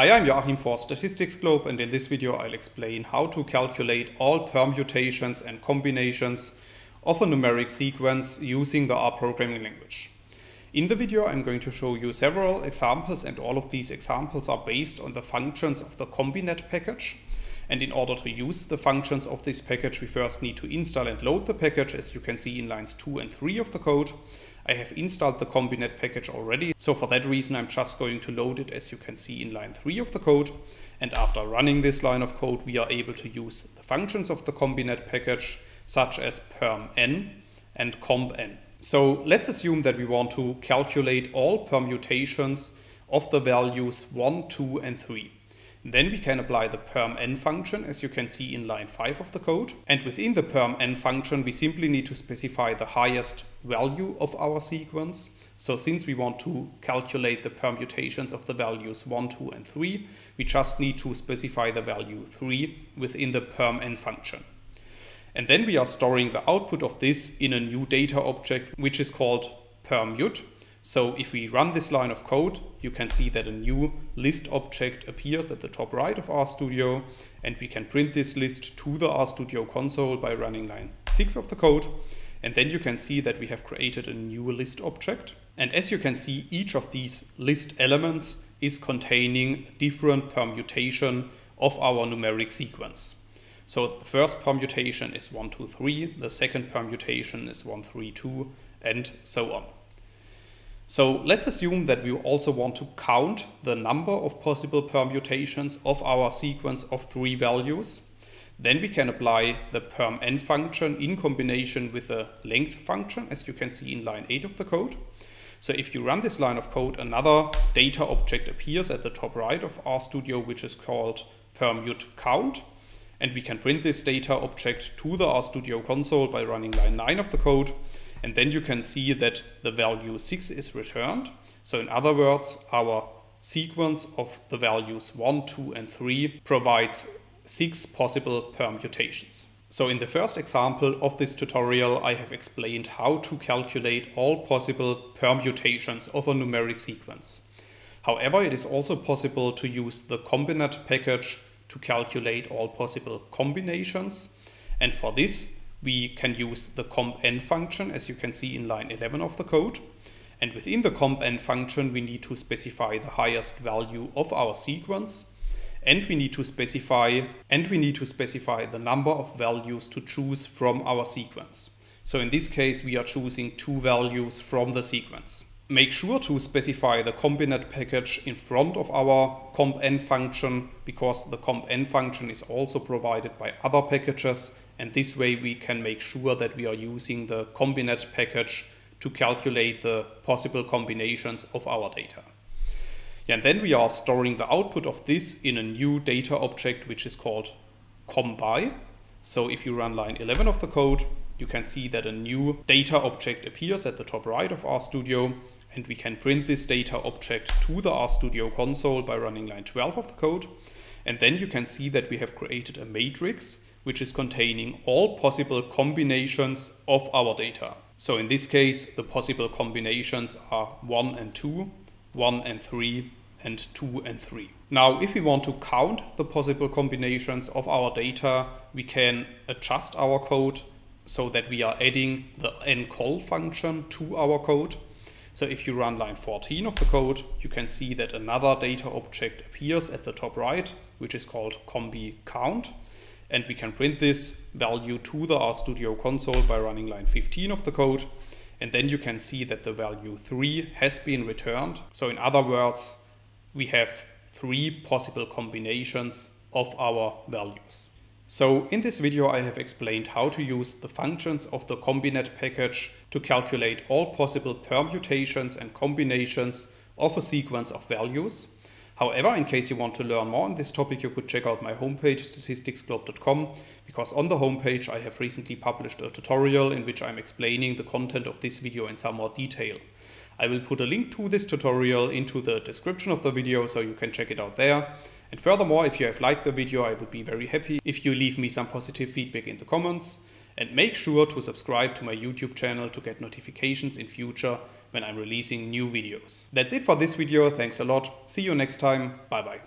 Hi, I'm Joachim for Statistics Globe, and in this video I'll explain how to calculate all permutations and combinations of a numeric sequence using the R programming language. In the video I'm going to show you several examples, and all of these examples are based on the functions of the combinat package. And in order to use the functions of this package, we first need to install and load the package, as you can see in lines 2 and 3 of the code. I have installed the combinat package already, so for that reason I'm just going to load it, as you can see in line 3 of the code. And after running this line of code, we are able to use the functions of the combinat package, such as permn and combn. So let's assume that we want to calculate all permutations of the values 1, 2 and 3. Then we can apply the permn function, as you can see in line 5 of the code. And within the permn function, we simply need to specify the highest value of our sequence. So since we want to calculate the permutations of the values 1, 2 and 3, we just need to specify the value 3 within the permn function. And then we are storing the output of this in a new data object, which is called permut. So if we run this line of code, you can see that a new list object appears at the top right of RStudio, and we can print this list to the RStudio console by running line 6 of the code. And then you can see that we have created a new list object. And as you can see, each of these list elements is containing a different permutation of our numeric sequence. So the first permutation is 1, 2, 3, the second permutation is 1, 3, 2, and so on. So let's assume that we also want to count the number of possible permutations of our sequence of 3 values. Then we can apply the permn function in combination with the length function, as you can see in line 8 of the code. So if you run this line of code, another data object appears at the top right of RStudio, which is called permut_count. And we can print this data object to the RStudio console by running line 9 of the code. And then you can see that the value 6 is returned. So in other words, our sequence of the values 1, 2 and 3 provides 6 possible permutations. So in the first example of this tutorial, I have explained how to calculate all possible permutations of a numeric sequence. However, it is also possible to use the combinat package to calculate all possible combinations. And for this, we can use the combn function, as you can see in line 11 of the code. And within the combn function, we need to specify the highest value of our sequence. And we need to specify the number of values to choose from our sequence. So in this case, we are choosing 2 values from the sequence. Make sure to specify the combinat package in front of our combn function, because the combn function is also provided by other packages, and this way we can make sure that we are using the combinat package to calculate the possible combinations of our data. And then we are storing the output of this in a new data object, which is called combi. So if you run line 11 of the code, you can see that a new data object appears at the top right of RStudio, and we can print this data object to the RStudio console by running line 12 of the code. And then you can see that we have created a matrix which is containing all possible combinations of our data. So in this case, the possible combinations are 1 and 2, 1 and 3, and 2 and 3. Now, if we want to count the possible combinations of our data, we can adjust our code so that we are adding the ncol function to our code. So if you run line 14 of the code, you can see that another data object appears at the top right, which is called combi_count. And we can print this value to the RStudio console by running line 15 of the code. And then you can see that the value 3 has been returned. So in other words, we have 3 possible combinations of our values. So in this video, I have explained how to use the functions of the combinat package to calculate all possible permutations and combinations of a sequence of values. However, in case you want to learn more on this topic, you could check out my homepage, statisticsglobe.com, because on the homepage I have recently published a tutorial in which I'm explaining the content of this video in some more detail. I will put a link to this tutorial into the description of the video, so you can check it out there. And furthermore, if you have liked the video, I would be very happy if you leave me some positive feedback in the comments. And make sure to subscribe to my YouTube channel to get notifications in future when I'm releasing new videos. That's it for this video. Thanks a lot. See you next time. Bye bye.